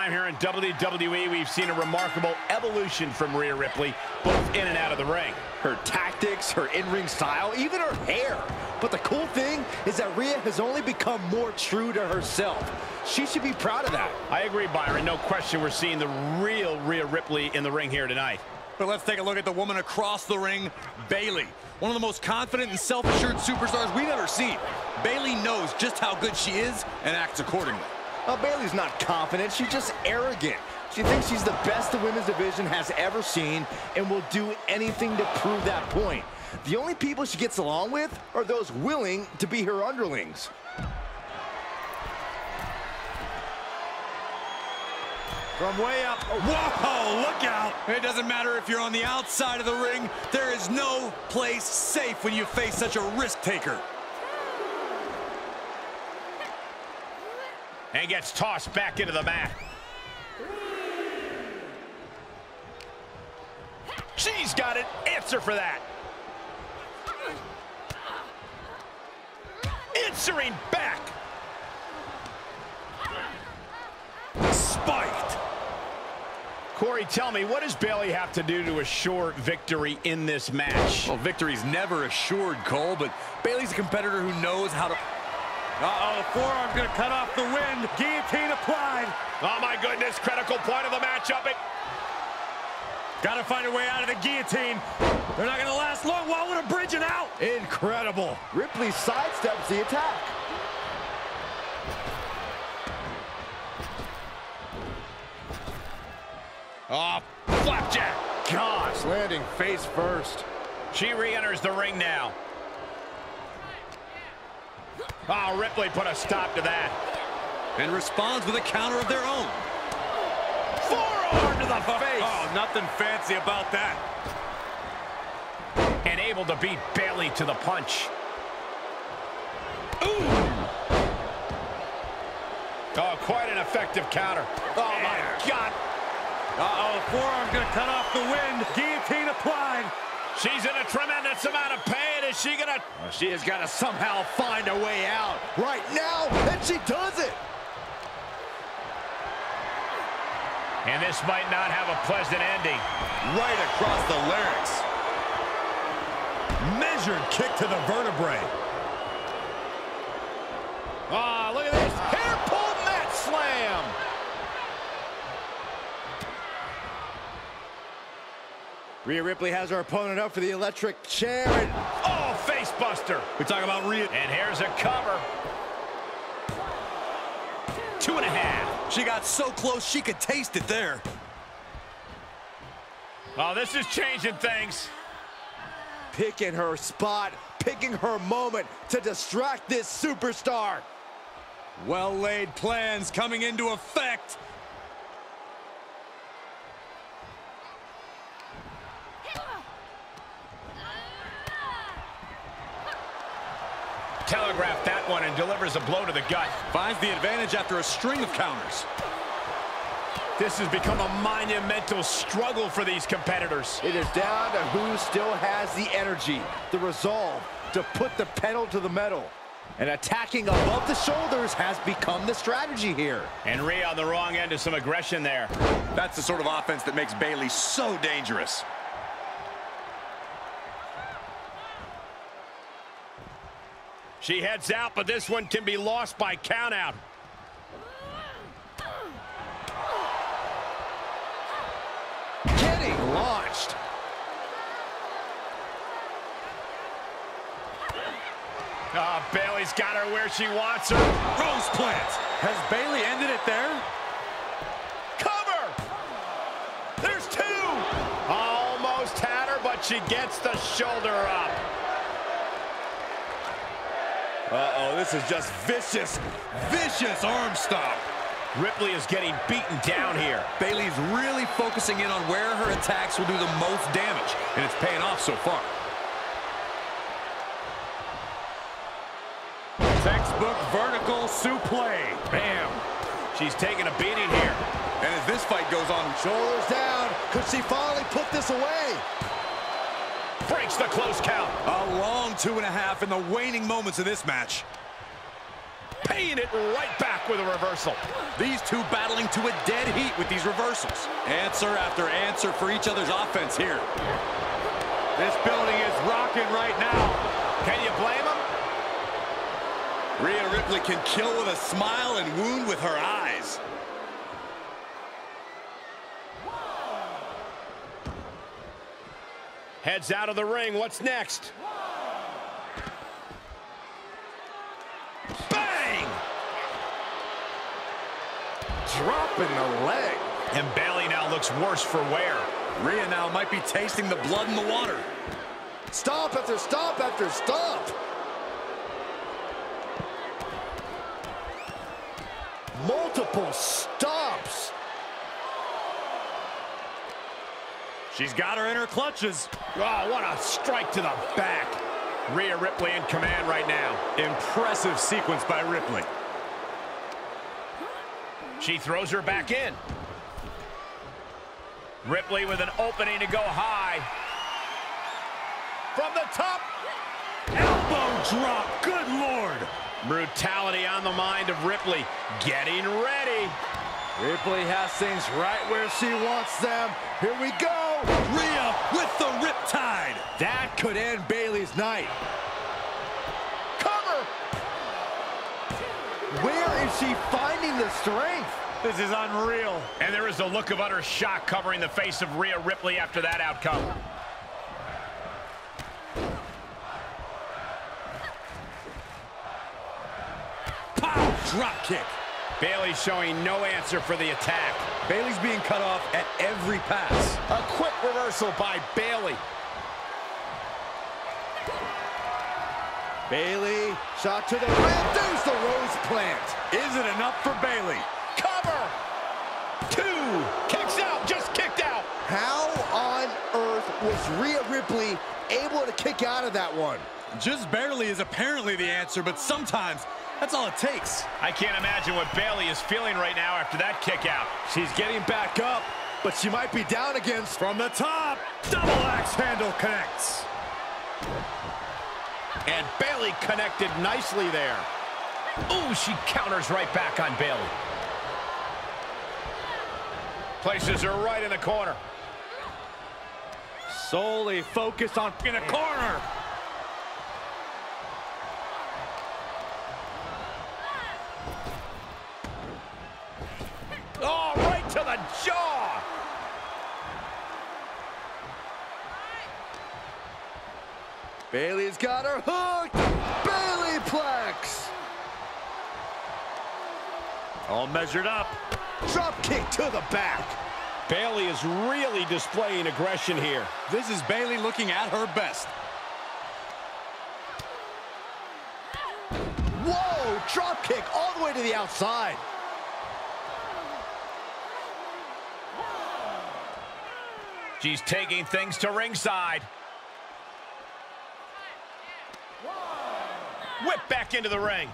Time here in WWE, we've seen a remarkable evolution from Rhea Ripley, both in and out of the ring. Her tactics, her in-ring style, even her hair. But the cool thing is that Rhea has only become more true to herself. She should be proud of that. I agree, Byron. No question we're seeing the real Rhea Ripley in the ring here tonight. But let's take a look at the woman across the ring, Bayley. One of the most confident and self-assured superstars we've ever seen. Bayley knows just how good she is and acts accordingly. Well, Bayley's not confident, she's just arrogant. She thinks she's the best the women's division has ever seen and will do anything to prove that point. The only people she gets along with are those willing to be her underlings. From way up. Whoa, look out. It doesn't matter if you're on the outside of the ring. There is no place safe when you face such a risk taker. And gets tossed back into the mat. She's got an answer for that. Answering back. Spiked. Corey, tell me, what does Bayley have to do to assure victory in this match? Well, victory's never assured, Cole, but Bayley's a competitor who knows how to... Uh-oh, forearm's gonna cut off the wind. Guillotine applied. Oh my goodness, critical point of the matchup. Gotta find a way out of the guillotine. They're not gonna last long. Why would a bridge it out? Incredible. Ripley sidesteps the attack. Oh, flapjack. Gosh, landing face first. She re-enters the ring now. Oh, Ripley put a stop to that. And responds with a counter of their own. Forearm to the face. Oh, nothing fancy about that. And able to beat Bayley to the punch. Ooh. Oh, quite an effective counter. Oh, my God. Uh-oh, forearm's going to cut off the wind. Guillotine applied. She's in a tremendous amount of pain. Is she gonna... Well, she has got to somehow find a way out right now, and she does it. And this might not have a pleasant ending. Right across the larynx. Measured kick to the vertebrae. Ah, oh, look at this. Hair pull mat slam. Rhea Ripley has her opponent up for the electric chair and... Oh, face buster. We talk about Rhea. And here's a cover. Two and a half. She got so close she could taste it there. Oh, this is changing things. Picking her spot, picking her moment to distract this superstar. Well-laid plans coming into effect. Telegraphed that one and delivers a blow to the gut. Finds the advantage after a string of counters. This has become a monumental struggle for these competitors. It is down to who still has the energy, the resolve to put the pedal to the metal. And attacking above the shoulders has become the strategy here. And Rhea on the wrong end of some aggression there. That's the sort of offense that makes Bayley so dangerous. She heads out, but this one can be lost by countout. Getting launched. Bayley's got her where she wants her. Rose plant. Has Bayley ended it there? Cover. There's two. Almost had her, but she gets the shoulder up. Uh-oh, this is just vicious, vicious arm stomp. Ripley is getting beaten down here. Bayley's really focusing in on where her attacks will do the most damage, and it's paying off so far. Textbook vertical suplex. Bam. She's taking a beating here. And as this fight goes on, shoulders down. Could she finally put this away? Breaks the close count. A long two and a half in the waning moments of this match. paying it right back with a reversal. These two battling to a dead heat with these reversals. Answer after answer for each other's offense here. This building is rocking right now. Can you blame them? Rhea Ripley can kill with a smile and wound with her eyes. Heads out of the ring. What's next? Bang! Dropping the leg. And Bayley now looks worse for wear. Rhea now might be tasting the blood in the water. Stomp after stomp after stomp. Multiple stomps. She's got her in her clutches. Oh, what a strike to the back. Rhea Ripley in command right now. Impressive sequence by Ripley. She throws her back in. Ripley with an opening to go high. From the top. Elbow drop. Good Lord. Brutality on the mind of Ripley. Getting ready. Ripley has things right where she wants them. Here we go. Rhea with the riptide. That could end Bayley's night. Cover. Where is she finding the strength? This is unreal. And there is a look of utter shock covering the face of Rhea Ripley after that outcome. Pow! Drop kick. Bayley showing no answer for the attack. Bayley's being cut off at every pass. A quick reversal by Bayley. Bayley shot to the rim. There's the rose plant. Is it enough for Bayley? Cover. Two. Kicks out. Just kicked out. How on earth was Rhea Ripley able to kick out of that one? Just barely is apparently the answer, but sometimes that's all it takes. I can't imagine what Bayley is feeling right now after that kick out. She's getting back up, but she might be down again. From the top, double axe handle connects. And Bayley connected nicely there. Ooh, she counters right back on Bayley. Places her right in the corner. Solely focused on in the corner. Oh, right to the jaw. Bayley's got her hooked. Bayley Plex. All measured up. Drop kick to the back. Bayley is really displaying aggression here. This is Bayley looking at her best. Whoa, drop kick all the way to the outside. She's taking things to ringside. Whip back into the ring.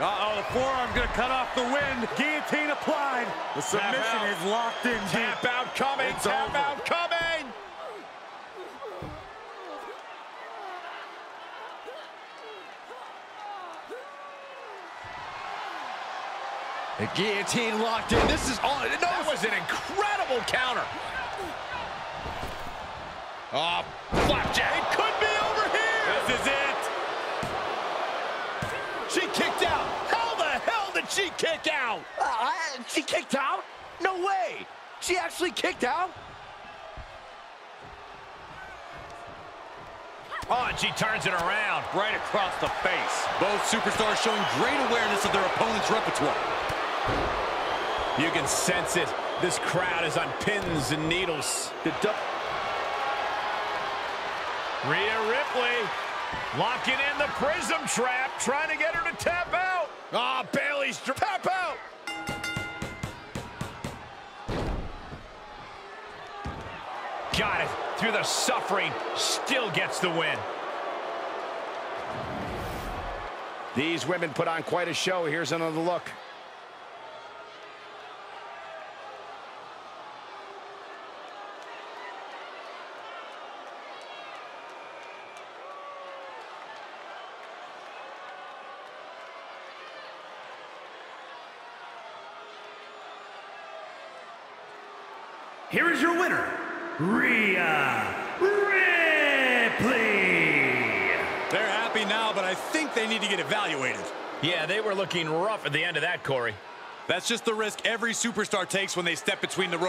Uh-oh, the forearm gonna cut off the wind. Guillotine applied. The submission is locked in. Tap out coming, tap out coming. The guillotine locked in. This is all. No, that was an incredible counter. Oh, flapjack. It could be over here. This is it. She kicked out. How the hell did she kick out? She kicked out? No way. She actually kicked out? Oh, and she turns it around right across the face. Both superstars showing great awareness of their opponent's repertoire. You can sense it. This crowd is on pins and needles. Rhea Ripley locking in the prism trap, trying to get her to tap out. Ah, oh, Bayley's tap out. Got it. Through the suffering, still gets the win. These women put on quite a show. Here's another look. here is your winner, Rhea Ripley. They're happy now, but I think they need to get evaluated. Yeah, they were looking rough at the end of that, Corey. That's just the risk every superstar takes when they step between the ropes.